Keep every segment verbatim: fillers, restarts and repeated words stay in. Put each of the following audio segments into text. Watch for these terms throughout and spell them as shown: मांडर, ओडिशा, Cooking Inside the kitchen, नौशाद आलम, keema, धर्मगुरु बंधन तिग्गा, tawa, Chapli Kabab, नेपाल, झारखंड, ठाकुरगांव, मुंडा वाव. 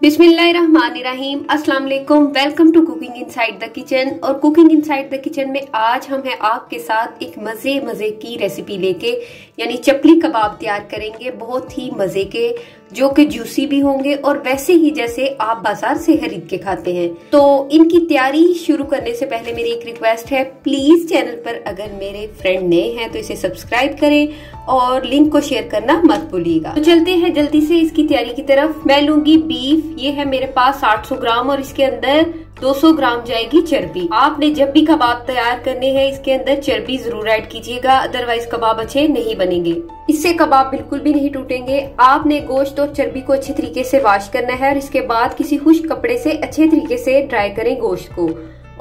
बिस्मिल्लाहिर्रहमानिर्रहीम, अस्सलाम वालेकुम। Welcome to cooking inside the kitchen. और कुकिंग इनसाइड द किचन में आज हम हैं आपके साथ एक मज़े मज़े की रेसिपी लेके, यानी चपली कबाब तैयार करेंगे। बहुत ही मज़े के, जो कि जूसी भी होंगे और वैसे ही जैसे आप बाजार से खरीद के खाते हैं। तो इनकी तैयारी शुरू करने से पहले मेरी एक रिक्वेस्ट है, प्लीज चैनल पर अगर मेरे फ्रेंड नए हैं तो इसे सब्सक्राइब करें और लिंक को शेयर करना मत भूलिएगा। तो चलते हैं जल्दी से इसकी तैयारी की तरफ। मैं लूंगी बीफ, ये है मेरे पास आठ सौ ग्राम और इसके अंदर दो सौ ग्राम जाएगी चर्बी। आपने जब भी कबाब तैयार करने हैं इसके अंदर चर्बी जरूर ऐड कीजिएगा, अदरवाइज कबाब अच्छे नहीं बनेंगे। इससे कबाब बिल्कुल भी नहीं टूटेंगे। आपने गोश्त और चर्बी को अच्छे तरीके से वॉश करना है और इसके बाद किसी खुश्क कपड़े से अच्छे तरीके से ड्राई करें गोश्त को।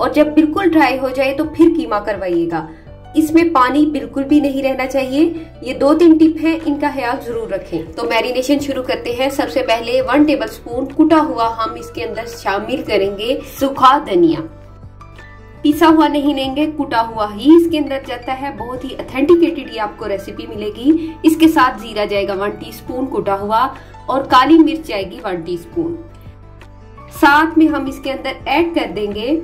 और जब बिल्कुल ड्राई हो जाए तो फिर कीमा करवाइएगा। इसमें पानी बिल्कुल भी नहीं रहना चाहिए। ये दो तीन टिप हैं, इनका ख्याल जरूर रखें। तो मैरिनेशन शुरू करते हैं। सबसे पहले वन टेबलस्पून कुटा हुआ हम इसके अंदर शामिल करेंगे सूखा धनिया। पिसा हुआ नहीं लेंगे, कुटा हुआ ही इसके अंदर जाता है। बहुत ही ऑथेंटिकेटेड ये आपको रेसिपी मिलेगी। इसके साथ जीरा जाएगा वन टीस्पून कुटा हुआ और काली मिर्च जाएगी वन टीस्पून। साथ में हम इसके अंदर ऐड कर देंगे,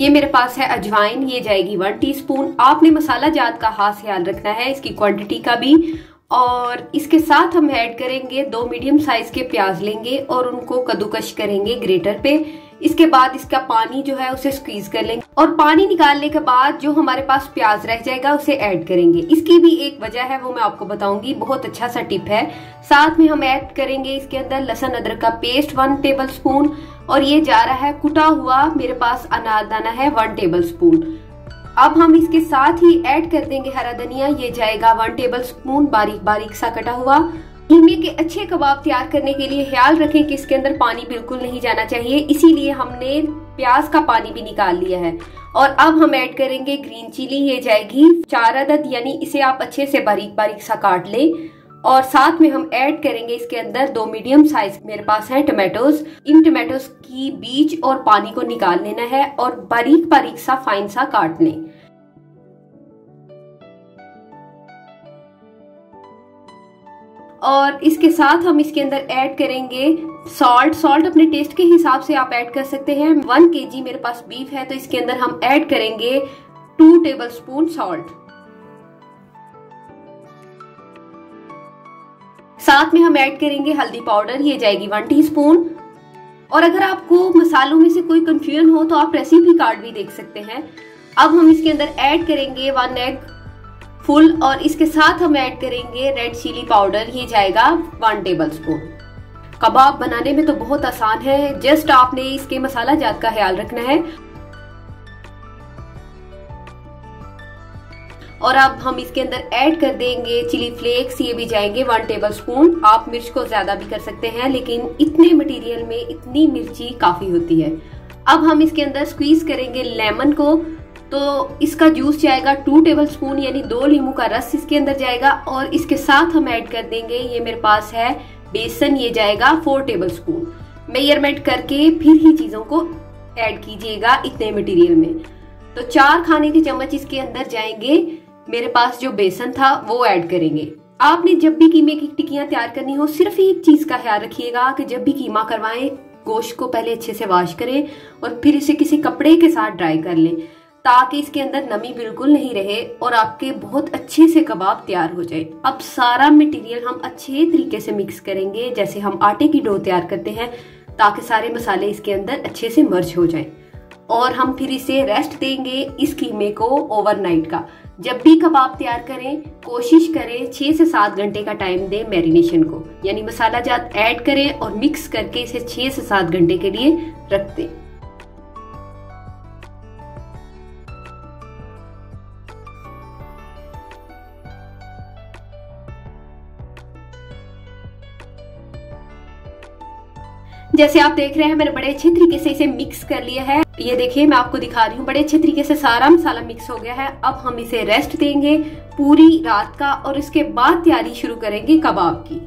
ये मेरे पास है अजवाइन, ये जाएगी वन टीस्पून। आपने मसाला जात का खास ख्याल रखना है, इसकी क्वांटिटी का भी। और इसके साथ हम ऐड करेंगे दो मीडियम साइज के प्याज लेंगे और उनको कद्दूकश करेंगे ग्रेटर पे। इसके बाद इसका पानी जो है उसे स्क्वीज कर लेंगे और पानी निकालने के बाद जो हमारे पास प्याज रह जाएगा उसे ऐड करेंगे। इसकी भी एक वजह है, वो मैं आपको बताऊंगी, बहुत अच्छा सा टिप है। साथ में हम ऐड करेंगे इसके अंदर लहसुन अदरक का पेस्ट वन टेबलस्पून और ये जा रहा है कुटा हुआ, मेरे पास अनारदाना है वन टेबलस्पून। अब हम इसके साथ ही ऐड कर देंगे हरा धनिया, ये जाएगा वन टेबलस्पून बारीक बारीक सा कटा हुआ। कीमे के अच्छे कबाब तैयार करने के लिए ख्याल रखें कि इसके अंदर पानी बिल्कुल नहीं जाना चाहिए, इसीलिए हमने प्याज का पानी भी निकाल लिया है। और अब हम ऐड करेंगे ग्रीन चिली, ये जाएगी चार अदद, यानी इसे आप अच्छे से बारीक बारीक सा काट लें। और साथ में हम ऐड करेंगे इसके अंदर दो मीडियम साइज मेरे पास है टमाटोज। इन टमाटोज की बीज और पानी को निकाल लेना है और बारीक बारीक सा फाइन सा काट लें। और इसके साथ हम इसके अंदर ऐड करेंगे सॉल्ट। सॉल्ट अपने टेस्ट के हिसाब से आप ऐड कर सकते हैं। वन केजी मेरे पास बीफ है तो इसके अंदर हम ऐड करेंगे टू टेबलस्पून सॉल्ट। साथ में हम ऐड करेंगे हल्दी पाउडर, ये जाएगी वन टीस्पून। और अगर आपको मसालों में से कोई कंफ्यूजन हो तो आप रेसिपी कार्ड भी देख सकते हैं। अब हम इसके अंदर ऐड करेंगे वन एग फुल और इसके साथ हम ऐड करेंगे रेड चिली पाउडर, ये जाएगा वन टेबलस्पून। कबाब बनाने में तो बहुत आसान है, जस्ट आपने इसके मसाला जात का ख्याल रखना है। और अब हम इसके अंदर ऐड कर देंगे चिली फ्लेक्स, ये भी जाएंगे वन टेबलस्पून। आप मिर्च को ज्यादा भी कर सकते हैं, लेकिन इतने मटेरियल में इतनी मिर्ची काफी होती है। अब हम इसके अंदर स्क्वीज करेंगे लेमन को, तो इसका जूस जाएगा टू टेबलस्पून, यानी दो नींबू का रस इसके अंदर जाएगा। और इसके साथ हम ऐड कर देंगे, ये मेरे पास है बेसन, ये जाएगा फोर टेबलस्पून। मेजरमेंट करके फिर ही चीज़ों को ऐड कीजिएगा इतने मटेरियल में। तो चार खाने के चम्मच इसके अंदर जाएंगे, मेरे पास जो बेसन था वो ऐड करेंगे। आपने जब भी कीमे की टिक्कियाँ तैयार करनी हो सिर्फ एक चीज़ का ख्याल रखिएगा कि जब भी कीमा करवाएं गोश्त को पहले अच्छे से वॉश करें और फिर इसे किसी कपड़े के साथ ड्राई कर लें, ताकि इसके अंदर नमी बिल्कुल नहीं रहे और आपके बहुत अच्छे से कबाब तैयार हो जाए। अब सारा मटेरियल हम अच्छे तरीके से मिक्स करेंगे, जैसे हम आटे की डो तैयार करते हैं, ताकि सारे मसाले इसके अंदर अच्छे से मर्ज हो जाएं। और हम फिर इसे रेस्ट देंगे इस कीमे को ओवरनाइट का। जब भी कबाब तैयार करें कोशिश करें छः से सात घंटे का टाइम दें मैरिनेशन को, यानी मसाला जात ऐड करें और मिक्स करके इसे छः से सात घंटे के लिए रख दें। जैसे आप देख रहे हैं मैंने बड़े अच्छे तरीके से इसे मिक्स कर लिया है। ये देखिए मैं आपको दिखा रही हूँ, बड़े अच्छे तरीके से सारा मसाला मिक्स हो गया है। अब हम इसे रेस्ट देंगे पूरी रात का और इसके बाद तैयारी शुरू करेंगे कबाब की।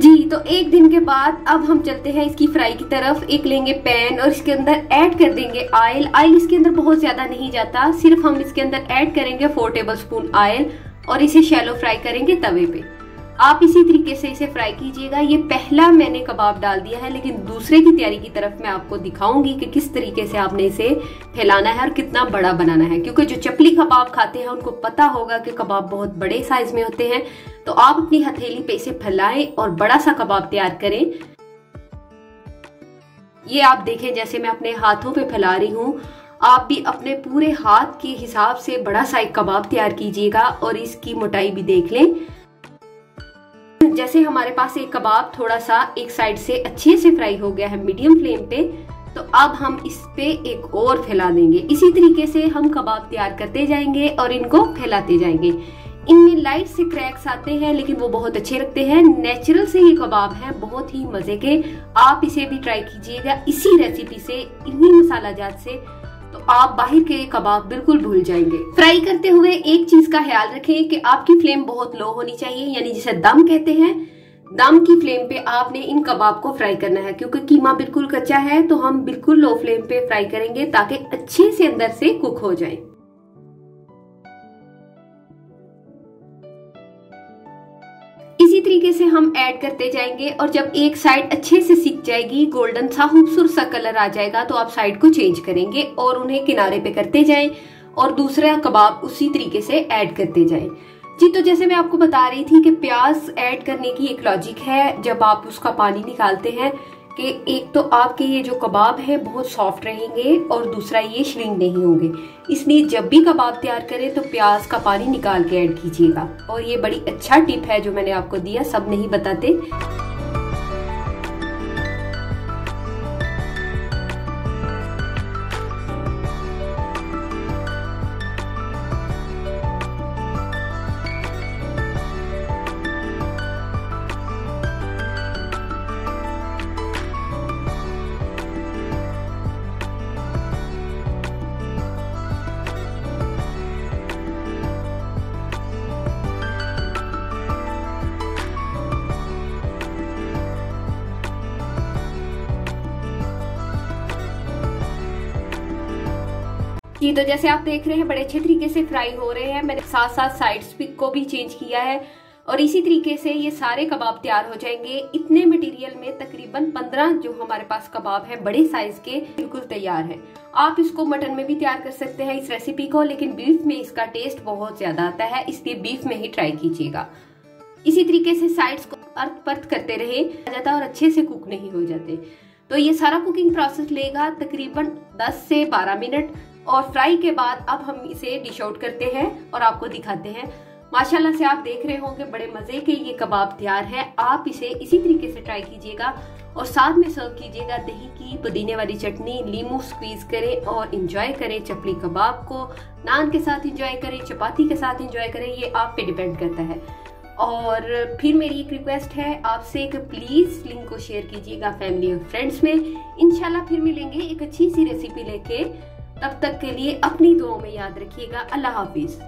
जी, तो एक दिन के बाद अब हम चलते हैं इसकी फ्राई की तरफ। एक लेंगे पैन और इसके अंदर ऐड कर देंगे ऑयल। ऑयल इसके अंदर बहुत ज्यादा नहीं जाता, सिर्फ हम इसके अंदर ऐड करेंगे फोर टेबल स्पून ऑयल और इसे शैलो फ्राई करेंगे तवे पे। आप इसी तरीके से इसे फ्राई कीजिएगा। ये पहला मैंने कबाब डाल दिया है, लेकिन दूसरे की तैयारी की तरफ मैं आपको दिखाऊंगी कि किस तरीके से आपने इसे फैलाना है और कितना बड़ा बनाना है, क्योंकि जो चपली कबाब खाते हैं उनको पता होगा कि कबाब बहुत बड़े साइज में होते हैं। तो आप अपनी हथेली पे इसे फैलाएं और बड़ा सा कबाब तैयार करें। ये आप देखें जैसे मैं अपने हाथों पे फैला रही हूँ, आप भी अपने पूरे हाथ के हिसाब से बड़ा सा एक कबाब तैयार कीजिएगा और इसकी मोटाई भी देख लें। जैसे हमारे पास एक कबाब थोड़ा सा एक साइड से अच्छे से फ्राई हो गया है मीडियम फ्लेम पे, तो अब हम इस पे एक और फैला देंगे। इसी तरीके से हम कबाब तैयार करते जाएंगे और इनको फैलाते जाएंगे। इनमें लाइट से क्रैक्स आते हैं, लेकिन वो बहुत अच्छे लगते हैं। नेचुरल से ही कबाब है, बहुत ही मजे के। आप इसे भी ट्राई कीजिएगा इसी रेसिपी से, इन्हीं मसाला जात से, तो आप बाहर के कबाब बिल्कुल भूल जाएंगे। फ्राई करते हुए एक चीज का ख्याल रखें कि आपकी फ्लेम बहुत लो होनी चाहिए, यानी जिसे दम कहते हैं। दम की फ्लेम पे आपने इन कबाब को फ्राई करना है, क्योंकि कीमा बिल्कुल कच्चा है, तो हम बिल्कुल लो फ्लेम पे फ्राई करेंगे ताकि अच्छे से अंदर से कुक हो जाए। इसी तरीके से हम ऐड करते जाएंगे और जब एक साइड अच्छे से सिक जाएगी, गोल्डन सा खूबसूरत सा कलर आ जाएगा, तो आप साइड को चेंज करेंगे और उन्हें किनारे पे करते जाएं और दूसरा कबाब उसी तरीके से ऐड करते जाएं। जी तो जैसे मैं आपको बता रही थी कि प्याज ऐड करने की एक लॉजिक है, जब आप उसका पानी निकालते हैं, कि एक तो आपके ये जो कबाब है बहुत सॉफ्ट रहेंगे और दूसरा ये श्रिंक नहीं होंगे। इसलिए जब भी कबाब तैयार करें तो प्याज का पानी निकाल के ऐड कीजिएगा। और ये बड़ी अच्छा टिप है जो मैंने आपको दिया, सब नहीं बताते। जी तो जैसे आप देख रहे हैं बड़े अच्छे तरीके से फ्राई हो रहे हैं। मैंने साथ साथ साइड्स को भी चेंज किया है और इसी तरीके से ये सारे कबाब तैयार हो जाएंगे। इतने मटेरियल में तकरीबन पंद्रह जो हमारे पास कबाब है बड़े साइज के बिल्कुल तैयार है। आप इसको मटन में भी तैयार कर सकते हैं इस रेसिपी को, लेकिन बीफ में इसका टेस्ट बहुत ज्यादा आता है, इसलिए बीफ में ही ट्राई कीजिएगा। इसी तरीके से साइड्स को अर्थ पर्थ करते रहे जाता और अच्छे से कुक नहीं हो जाते। तो ये सारा कुकिंग प्रोसेस लेगा तकरीबन दस से बारह मिनट और फ्राई के बाद अब हम इसे डिश आउट करते हैं और आपको दिखाते हैं। माशाल्लाह से आप देख रहे होंगे बड़े मजे के ये कबाब तैयार है। आप इसे इसी तरीके से ट्राई कीजिएगा और साथ में सर्व कीजिएगा दही की पुदीने वाली चटनी, लीमू स्क्वीज करें और एंजॉय करें चपली कबाब को। नान के साथ एंजॉय करें, चपाती के साथ एंजॉय करें, ये आप पे डिपेंड करता है। और फिर मेरी एक रिक्वेस्ट है आपसे कि प्लीज़ लिंक को शेयर कीजिएगा फैमिली और फ्रेंड्स में। इंशाल्लाह फिर मिलेंगे एक अच्छी सी रेसिपी लेके, तब तक के लिए अपनी दुआओं में याद रखिएगा। अल्लाह हाफिज़।